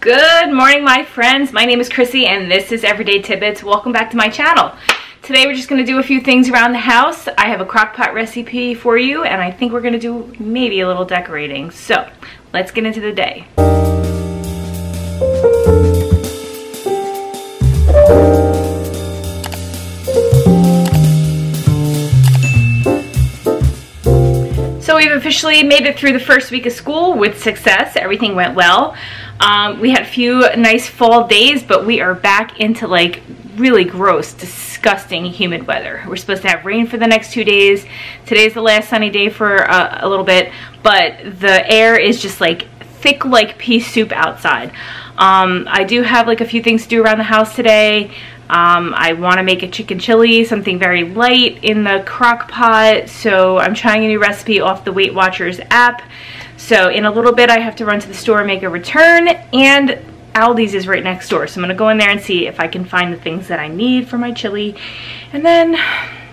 Good morning, my friends. My name is Chrissy and this is Everyday Tidbits. Welcome back to my channel. Today we're just going to do a few things around the house. I have a crock pot recipe for you and I think we're going to do maybe a little decorating. So let's get into the day. So we've officially made it through the first week of school with success. Everything went well. We had a few nice fall days, but we are back into like really gross, disgusting, humid weather. We're supposed to have rain for the next 2 days. Today's the last sunny day for a little bit, but the air is just like thick like pea soup outside. I do have like a few things to do around the house today. I want to make a chicken chili, something very light in the crock pot. So I'm trying a new recipe off the Weight Watchers app. So in a little bit, I have to run to the store and make a return, and Aldi's is right next door. So I'm going to go in there and see if I can find the things that I need for my chili, and then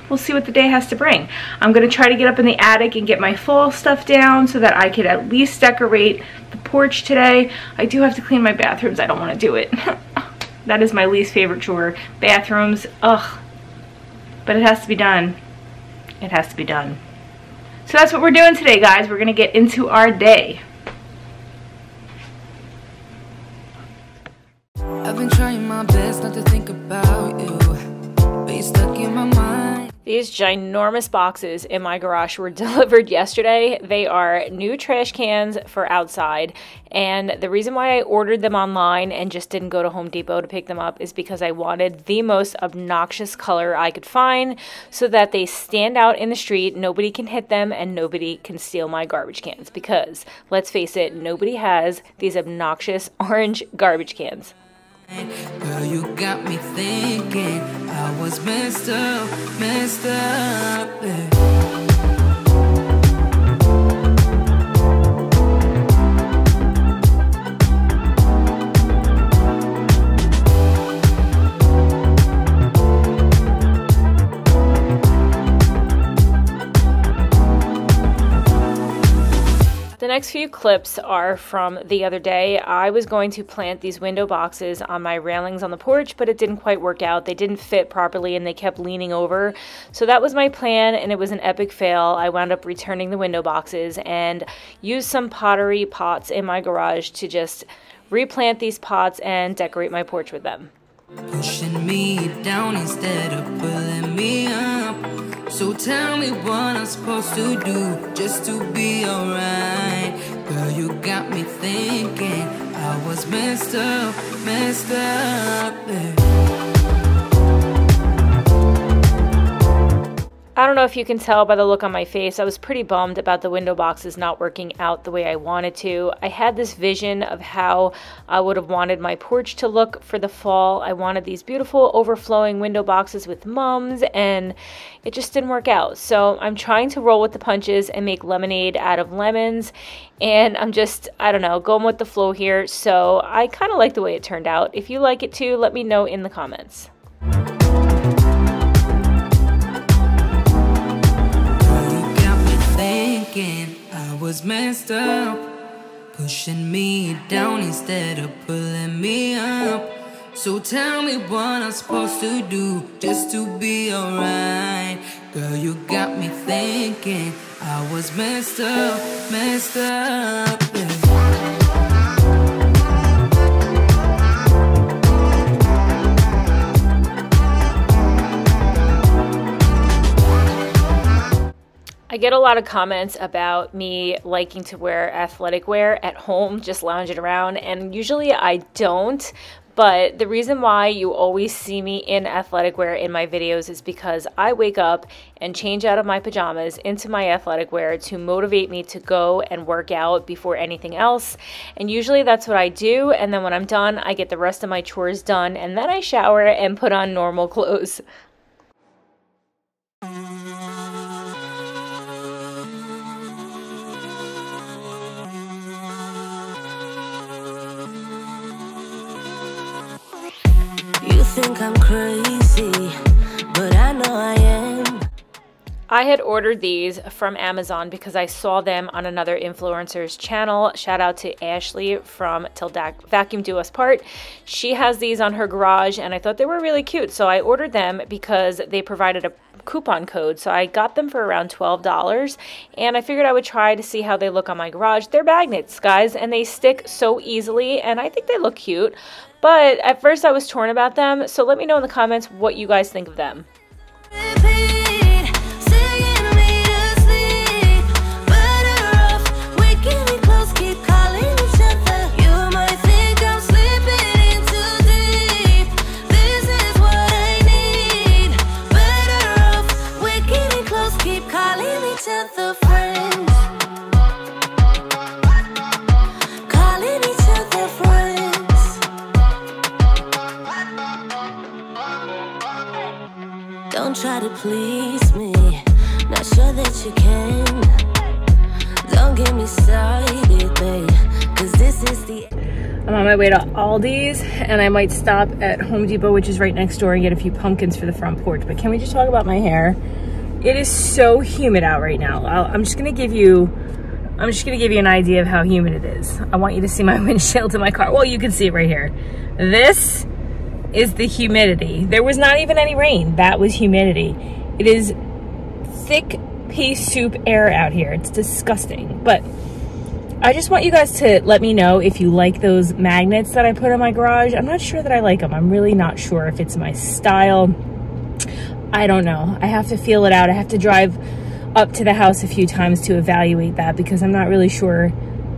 we'll see what the day has to bring. I'm going to try to get up in the attic and get my fall stuff down so that I could at least decorate the porch today. I do have to clean my bathrooms. I don't want to do it. That is my least favorite chore. Bathrooms, ugh. But it has to be done. It has to be done. So that's what we're doing today, guys. We're gonna get into our day. I've been trying my best not to think about you, but you're stuck in my mind. These ginormous boxes in my garage were delivered yesterday. They are new trash cans for outside. And the reason why I ordered them online and just didn't go to Home Depot to pick them up is because I wanted the most obnoxious color I could find so that they stand out in the street, nobody can hit them, and nobody can steal my garbage cans. Because, let's face it, nobody has these obnoxious orange garbage cans. Girl, you got me thinking I was messed up yeah. The next few clips are from the other day. I was going to plant these window boxes on my railings on the porch, but it didn't quite work out. They didn't fit properly and they kept leaning over. So that was my plan and it was an epic fail. I wound up returning the window boxes and used some pottery pots in my garage to just replant these pots and decorate my porch with them. Pushing me down instead of pulling me up. So tell me what I'm supposed to do just to be alright. Girl, you got me thinking I was messed up yeah. I don't know if you can tell by the look on my face, I was pretty bummed about the window boxes not working out the way I wanted to. I had this vision of how I would have wanted my porch to look for the fall. I wanted these beautiful overflowing window boxes with mums, and it just didn't work out. So I'm trying to roll with the punches and make lemonade out of lemons, and I'm just, I don't know, going with the flow here. So I kind of like the way it turned out. If you like it too, let me know in the comments. I was messed up, pushing me down instead of pulling me up. So tell me what I'm supposed to do just to be alright. Girl, you got me thinking I was messed up yeah. I get a lot of comments about me liking to wear athletic wear at home, just lounging around, and usually I don't. But the reason why you always see me in athletic wear in my videos is because I wake up and change out of my pajamas into my athletic wear to motivate me to go and work out before anything else. And usually that's what I do. And then when I'm done, I get the rest of my chores done, and then I shower and put on normal clothes. I'm crazy, but I know I am. I had ordered these from Amazon because I saw them on another influencer's channel. Shout out to Ashley from Til Vacuum Do Us Part. She has these on her garage and I thought they were really cute. So I ordered them because they provided a coupon code. So I got them for around $12 and I figured I would try to see how they look on my garage. They're magnets, guys, and they stick so easily and I think they look cute. But at first I was torn about them. So let me know in the comments what you guys think of them. Don't try to please me, not sure that you can. Don't get me started, babe, cause this is the... I'm on my way to Aldi's and I might stop at Home Depot, which is right next door, and get a few pumpkins for the front porch. But can we just talk about my hair? It is so humid out right now. I'm just gonna give you an idea of how humid it is. I want you to see my windshield in my car. Well, you can see it right here. This is the humidity. There was not even any rain. That was humidity. It is thick pea soup air out here. It's disgusting. But I just want you guys to let me know if you like those magnets that I put in my garage. I'm not sure that I like them. I'm really not sure if it's my style. I don't know. I have to feel it out. I have to drive up to the house a few times to evaluate that because I'm not really sure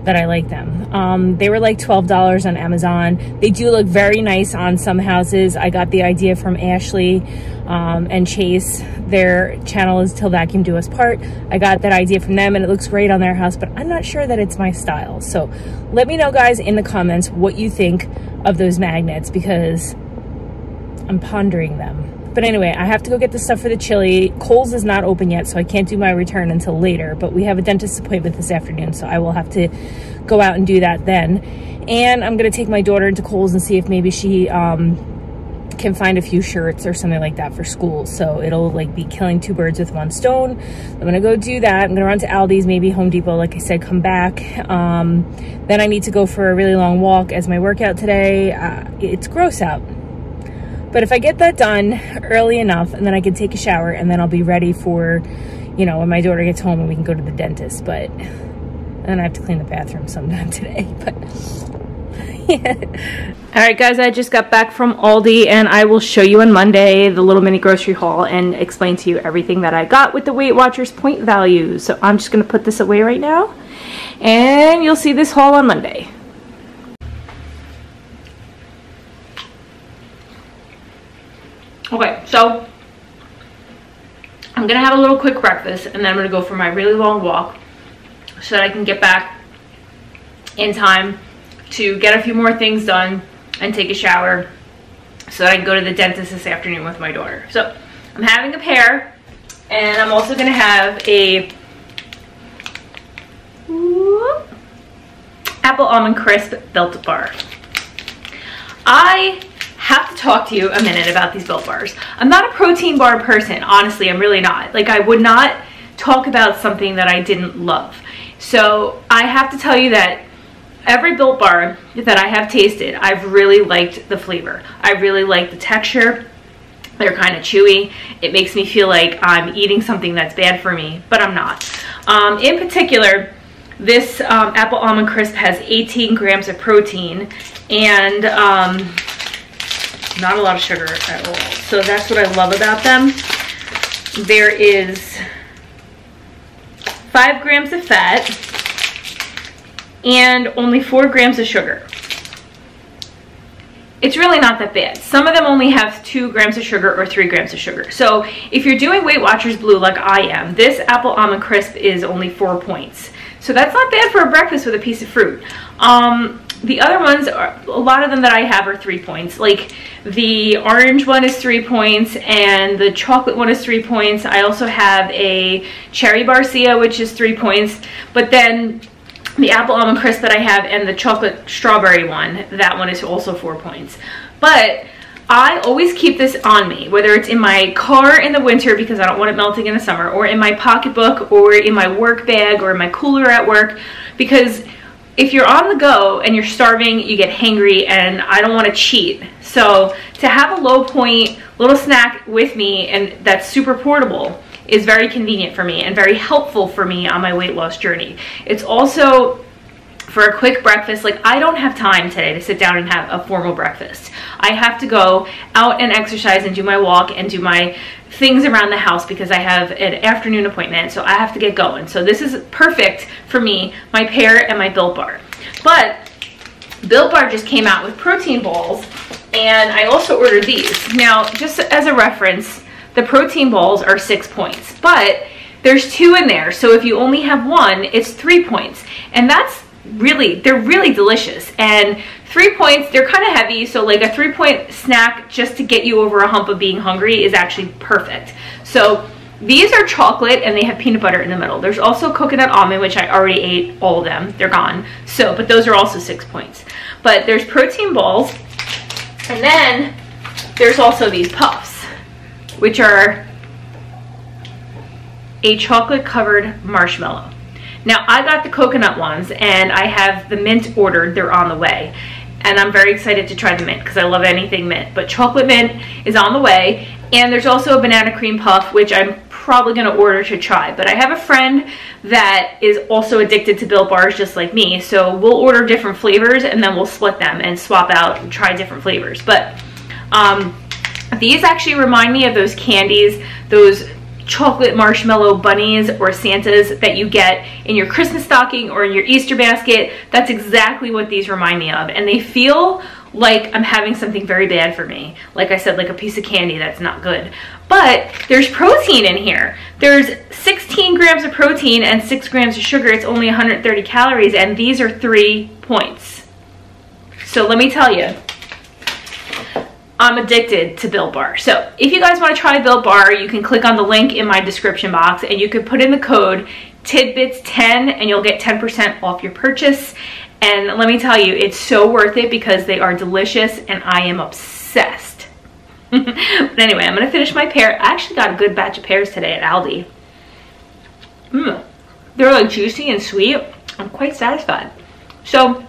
that I like them. They were like $12 on Amazon. They do look very nice on some houses. I got the idea from Ashley and Chase. Their channel is Til Vacuum Do Us Part. I got that idea from them and it looks great on their house, but I'm not sure that it's my style. So let me know, guys, in the comments what you think of those magnets because I'm pondering them. But anyway, I have to go get the stuff for the chili. Kohl's is not open yet, so I can't do my return until later. But we have a dentist appointment this afternoon, so I will have to go out and do that then. And I'm going to take my daughter into Kohl's and see if maybe she can find a few shirts or something like that for school. So it'll like be killing two birds with one stone. I'm going to go do that. I'm going to run to Aldi's, maybe Home Depot, like I said, come back. Then I need to go for a really long walk as my workout today. It's gross out. But if I get that done early enough and then I can take a shower and then I'll be ready for, you know, when my daughter gets home and we can go to the dentist. But then I have to clean the bathroom sometime today. But yeah. All right, guys, I just got back from Aldi and I will show you on Monday the little mini grocery haul and explain to you everything that I got with the Weight Watchers point values. So I'm just going to put this away right now and you'll see this haul on Monday. Okay, so I'm gonna have a little quick breakfast and then I'm gonna go for my really long walk so that I can get back in time to get a few more things done and take a shower so that I can go to the dentist this afternoon with my daughter. So I'm having a pear and I'm also gonna have a apple almond crisp Built Bar. I have to talk to you a minute about these Built Bars. I'm not a protein bar person, honestly, I'm really not. Like, I would not talk about something that I didn't love. So I have to tell you that every Built Bar that I have tasted, I've really liked the flavor. I really like the texture. They're kind of chewy. It makes me feel like I'm eating something that's bad for me, but I'm not. In particular, this apple almond crisp has 18 grams of protein and not a lot of sugar at all. So that's what I love about them. There is 5 grams of fat and only 4 grams of sugar. It's really not that bad. Some of them only have 2 grams of sugar or 3 grams of sugar. So if you're doing Weight Watchers Blue like I am, this apple almond crisp is only 4 points. So that's not bad for a breakfast with a piece of fruit. The other ones, are a lot of them that I have are 3 points. Like the orange one is 3 points and the chocolate one is 3 points. I also have a cherry barcia, which is 3 points. But then the apple almond crisp that I have and the chocolate strawberry one, that one is also 4 points. But I always keep this on me, whether it's in my car in the winter because I don't want it melting in the summer, or in my pocketbook, or in my work bag, or in my cooler at work, because if you're on the go and you're starving, you get hangry, and I don't want to cheat. So to have a low point little snack with me, and that's super portable, is very convenient for me and very helpful for me on my weight loss journey. It's also for a quick breakfast. Like, I don't have time today to sit down and have a formal breakfast. I have to go out and exercise and do my walk and do my things around the house because I have an afternoon appointment, so I have to get going. So this is perfect for me, my pear and my Built Bar. But Built Bar just came out with protein balls, and I also ordered these. Now, just as a reference, the protein balls are 6 points, but there's 2 in there. So if you only have 1, it's 3 points. And that's really, they're really delicious. And 3 points, they're kind of heavy, so like a 3-point snack just to get you over a hump of being hungry is actually perfect. So these are chocolate and they have peanut butter in the middle. There's also coconut almond, which I already ate all of them. They're gone. So, but those are also 6 points. But there's protein balls, and then there's also these puffs, which are a chocolate covered marshmallow. Now, I got the coconut ones, and I have the mint ordered. They're on the way. And I'm very excited to try the mint because I love anything mint. But chocolate mint is on the way. And there's also a banana cream puff, which I'm probably going to order to try. But I have a friend that is also addicted to Built Bars just like me. So we'll order different flavors, and then we'll split them and swap out and try different flavors. But these actually remind me of those candies, those chocolate marshmallow bunnies or Santas that you get in your Christmas stocking or in your Easter basket. That's exactly what these remind me of, and they feel like I'm having something very bad for me. Like I said, like a piece of candy that's not good. But there's protein in here. There's 16 grams of protein and 6 grams of sugar. It's only 130 calories, and these are 3 points. So let me tell you, I'm addicted to Built Bar. So if you guys want to try Built Bar, you can click on the link in my description box, and you can put in the code TIDBITS10 and you'll get 10% off your purchase. And let me tell you, it's so worth it because they are delicious and I am obsessed. But anyway, I'm going to finish my pear. I actually got a good batch of pears today at Aldi. They're like juicy and sweet. I'm quite satisfied. So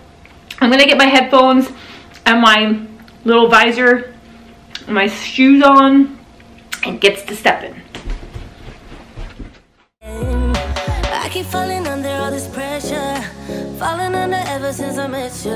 I'm going to get my headphones and my little visor, my shoes on, and gets to stepping. I keep falling under all this pressure, falling under ever since I met you.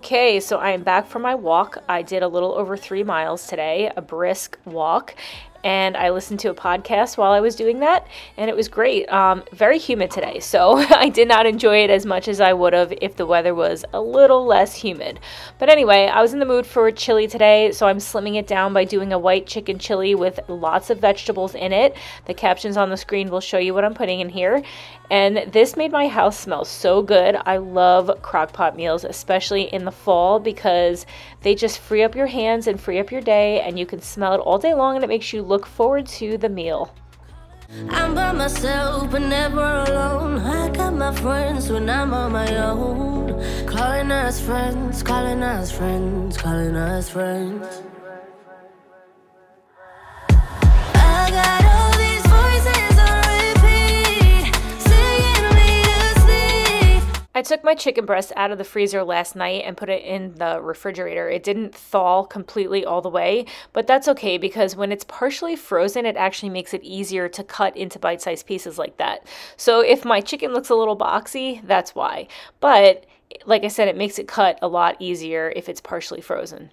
Okay, so I am back from my walk. I did a little over 3 miles today, a brisk walk, and I listened to a podcast while I was doing that, and it was great. Very humid today, so I did not enjoy it as much as I would have if the weather was a little less humid. But anyway, I was in the mood for chili today, so I'm slimming it down by doing a white chicken chili with lots of vegetables in it. The captions on the screen will show you what I'm putting in here. And this made my house smell so good. I love crock pot meals, especially in the fall, because they just free up your hands and free up your day, and you can smell it all day long, and it makes you look forward to the meal. I'm by myself but never alone. I got my friends when I'm on my own. Calling us friends, calling us friends, calling us friends. I got all these voices on repeat, singing me to sleep. I took my chicken breast out of the freezer last night and put it in the refrigerator. It didn't thaw completely all the way, but that's okay because when it's partially frozen, it actually makes it easier to cut into bite-sized pieces like that. So if my chicken looks a little boxy, that's why. But like I said, it makes it cut a lot easier if it's partially frozen.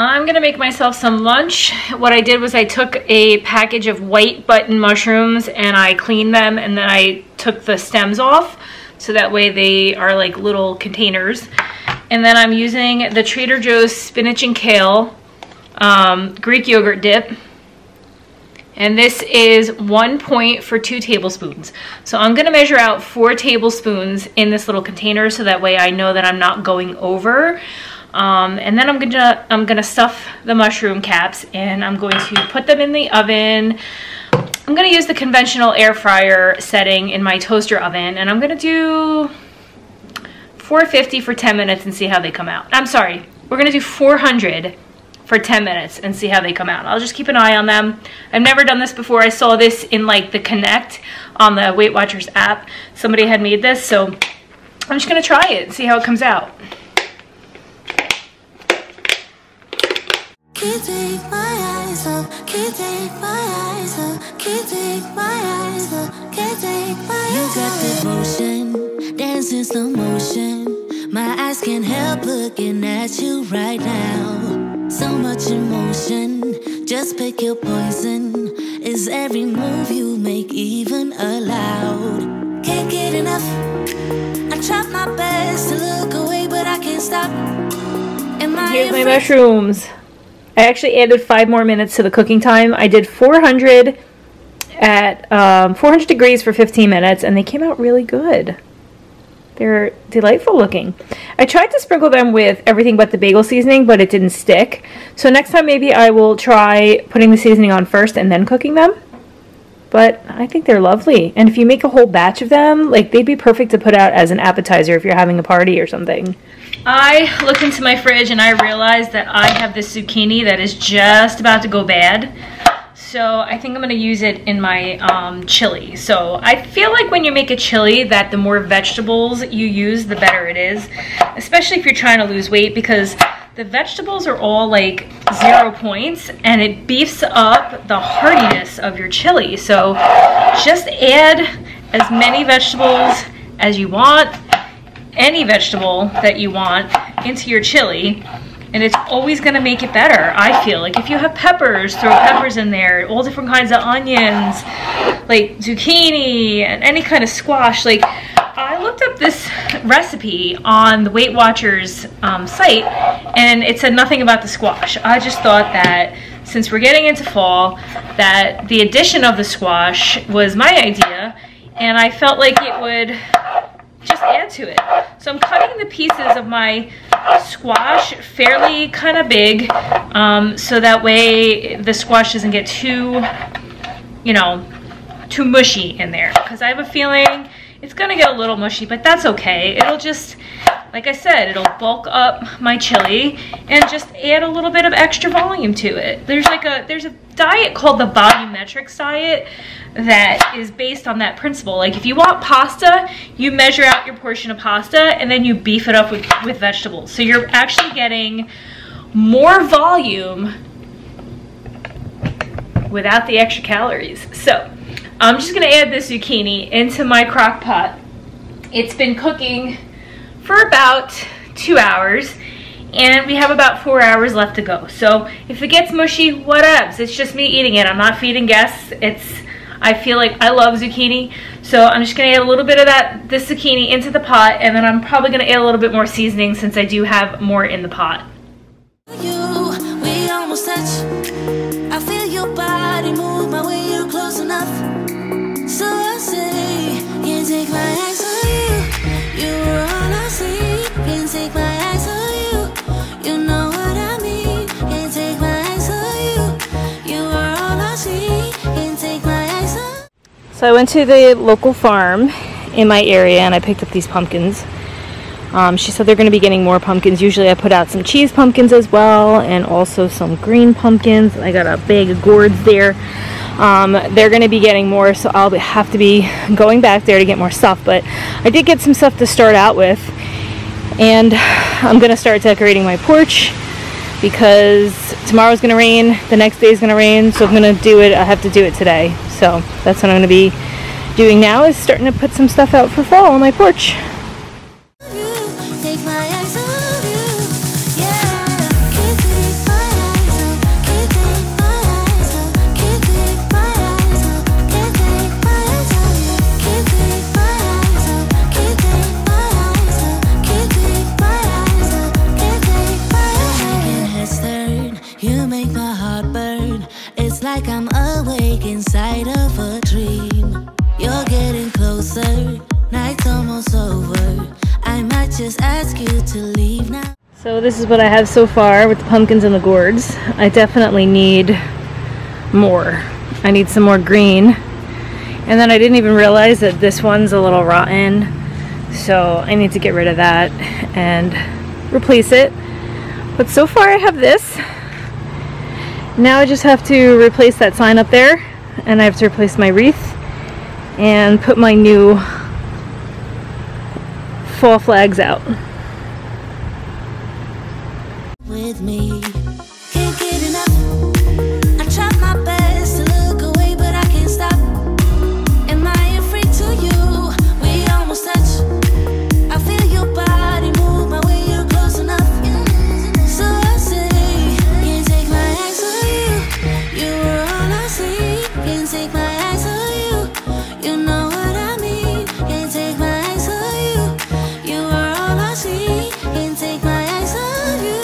I'm gonna make myself some lunch. What I did was I took a package of white button mushrooms and I cleaned them, and then I took the stems off so that way they are like little containers. And then I'm using the Trader Joe's spinach and kale Greek yogurt dip. And this is 1 pint for 2 tablespoons. So I'm gonna measure out 4 tablespoons in this little container so that way I know that I'm not going over. And then I'm gonna stuff the mushroom caps, and I'm going to put them in the oven. I'm gonna use the conventional air fryer setting in my toaster oven, and I'm gonna do 450 for 10 minutes and see how they come out. I'm sorry, we're gonna do 400 for 10 minutes and see how they come out. I'll just keep an eye on them. I've never done this before. I saw this in like the Connect on the Weight Watchers app. Somebody had made this, so I'm just gonna try it and see how it comes out. Can't take my eyes off, can't take my eyes off, can't take my eyes off, can't take my eyes off. You got that motion, dance in slow motion. My eyes can't help looking at you right now. So much emotion, just pick your poison. Is every move you make even allowed? Can't get enough. I tried my best to look away, but I can't stop. Here's my mushrooms. I actually added 5 more minutes to the cooking time. I did 400 at 400 degrees for 15 minutes, and they came out really good. They're delightful looking. I tried to sprinkle them with everything but the bagel seasoning, but it didn't stick. So next time maybe I will try putting the seasoning on first and then cooking them. But I think they're lovely. And if you make a whole batch of them, like, they'd be perfect to put out as an appetizer if you're having a party or something. I looked into my fridge and I realized that I have this zucchini that is just about to go bad. So I think I'm gonna use it in my chili. So I feel like when you make a chili that the more vegetables you use, the better it is, especially if you're trying to lose weight, because the vegetables are all like 0 points and it beefs up the heartiness of your chili. So just add as many vegetables as you want, any vegetable that you want, into your chili. And it's always gonna make it better, I feel. Like, if you have peppers, throw peppers in there, all different kinds of onions, like zucchini and any kind of squash. Like, I looked up this recipe on the Weight Watchers site, and it said nothing about the squash. I just thought that since we're getting into fall, that the addition of the squash was my idea, and I felt like it would just add to it. So I'm cutting the pieces of my squash fairly kind of big, so that way the squash doesn't get too, you know, too mushy in there, because I have a feeling it's gonna get a little mushy, but that's okay. It'll just, like I said, it'll bulk up my chili and just add a little bit of extra volume to it. There's a diet called the volumetrics diet that is based on that principle. Like, if you want pasta, you measure out your portion of pasta and then you beef it up with vegetables. So you're actually getting more volume without the extra calories. So I'm just gonna add this zucchini into my crock pot. It's been cooking for about 2 hours, and we have about 4 hours left to go. So if it gets mushy, whatevs. It's just me eating it. I'm not feeding guests. I feel like I love zucchini, so I'm just gonna add a little bit of this zucchini into the pot, and then I'm probably gonna add a little bit more seasoning since I do have more in the pot. We almost touch. I feel your body move my way. You're close enough, so I say, can't take my eyes off you. You were all I see. Can't take my eyes off you. You know what I mean. Can't take my eyes off you. You were all I see. Can't take my eyes off. So I went to the local farm in my area and I picked up these pumpkins. She said they're going to be getting more pumpkins. Usually I put out some cheese pumpkins as well, and also some green pumpkins. I got a bag of gourds there. They're going to be getting more, so I'll have to be going back there to get more stuff. But I did get some stuff to start out with, and I'm going to start decorating my porch because tomorrow's going to rain, the next day is going to rain, so I'm going to do it. I have to do it today. So that's what I'm going to be doing now, is starting to put some stuff out for fall on my porch. Take my eyes off you, yeah. Can't take my inside of a dream. You're getting closer, night's almost over. I might just ask you to leave now. So this is what I have so far with the pumpkins and the gourds. I definitely need more. I need some more green. And then I didn't even realize that this one's a little rotten, so I need to get rid of that and replace it. But so far I have this. Now I just have to replace that sign up there, and I have to replace my wreath and put my new fall flags out. With me. Can't get enough. I tried my best to look away, but I can't stop. Am I afraid to you? We almost touch. I feel your body move my way, you're close enough. So I say, can't take my eyes off you. You were all I see. Can't take my eyes off you. You know what I mean. Can't take my eyes off you. You were all I see. Can't take my eyes off you.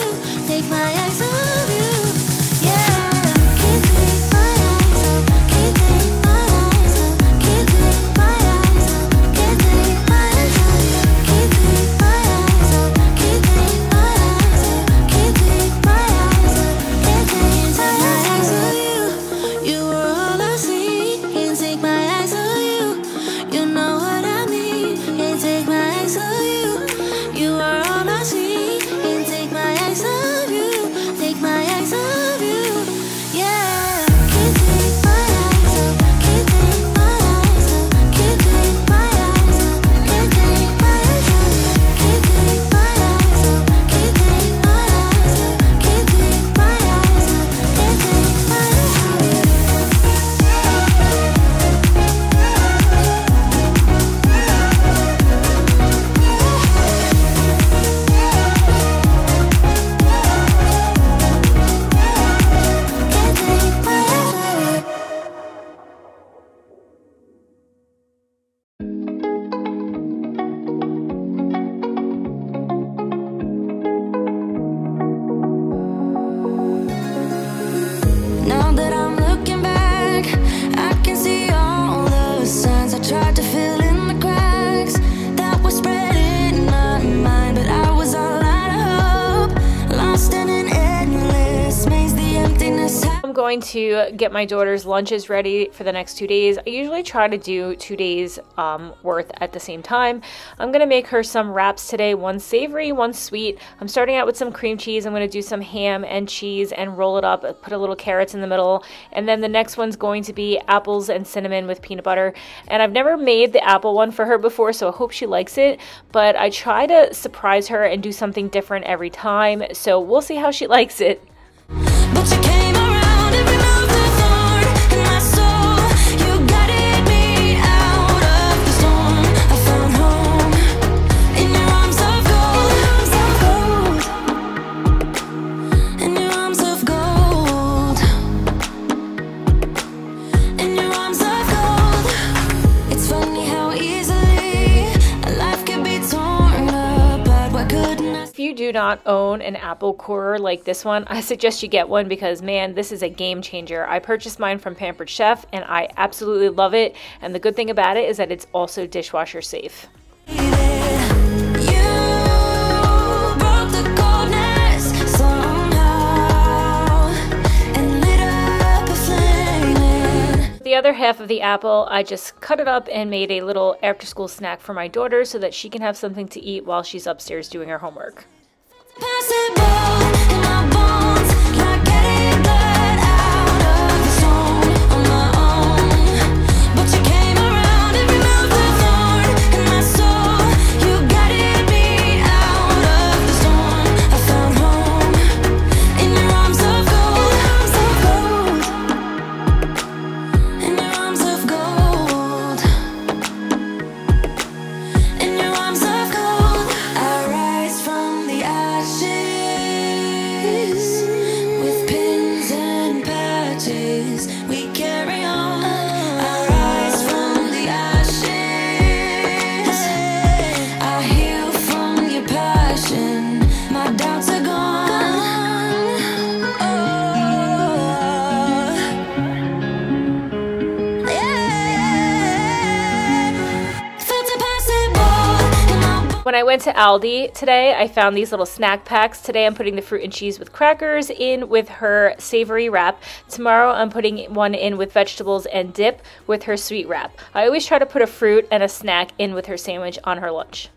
Going to get my daughter's lunches ready for the next 2 days. I usually try to do 2 days worth at the same time. I'm gonna make her some wraps today, one savory, one sweet. I'm starting out with some cream cheese. I'm gonna do some ham and cheese and roll it up, put a little carrots in the middle, and then the next one's going to be apples and cinnamon with peanut butter. And I've never made the apple one for her before, so I hope she likes it, but I try to surprise her and do something different every time, so we'll see how she likes it. But you can't. Do not own an apple corer like this one, I suggest you get one, because man, this is a game changer. I purchased mine from Pampered Chef and I absolutely love it, and the good thing about it is that it's also dishwasher safe. The other half of the apple, I just cut it up and made a little after-school snack for my daughter so that she can have something to eat while she's upstairs doing her homework. When I went to Aldi today, I found these little snack packs. Today I'm putting the fruit and cheese with crackers in with her savory wrap. Tomorrow I'm putting one in with vegetables and dip with her sweet wrap. I always try to put a fruit and a snack in with her sandwich on her lunch.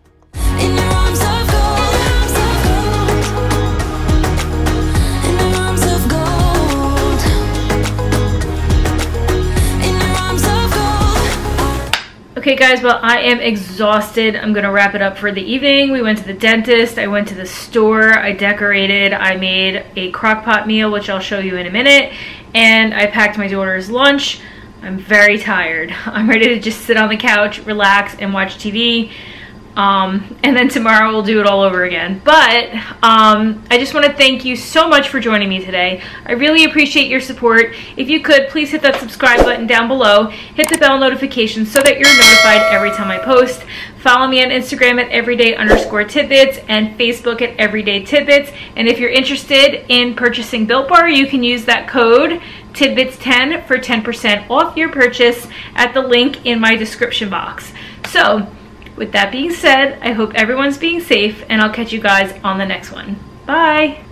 In your arms of gold. Okay guys, well I am exhausted. I'm gonna wrap it up for the evening. We went to the dentist, I went to the store, I decorated, I made a crock pot meal, which I'll show you in a minute, and I packed my daughter's lunch. I'm very tired. I'm ready to just sit on the couch, relax, and watch TV. And then tomorrow we'll do it all over again. But I just want to thank you so much for joining me today. I really appreciate your support. If you could, please hit that subscribe button down below. Hit the bell notification so that you're notified every time I post. Follow me on Instagram at everyday_tidbits and Facebook at everydaytidbits. And if you're interested in purchasing Built Bar, you can use that code tidbits10 for 10% off your purchase at the link in my description box. So, with that being said, I hope everyone's being safe, and I'll catch you guys on the next one. Bye!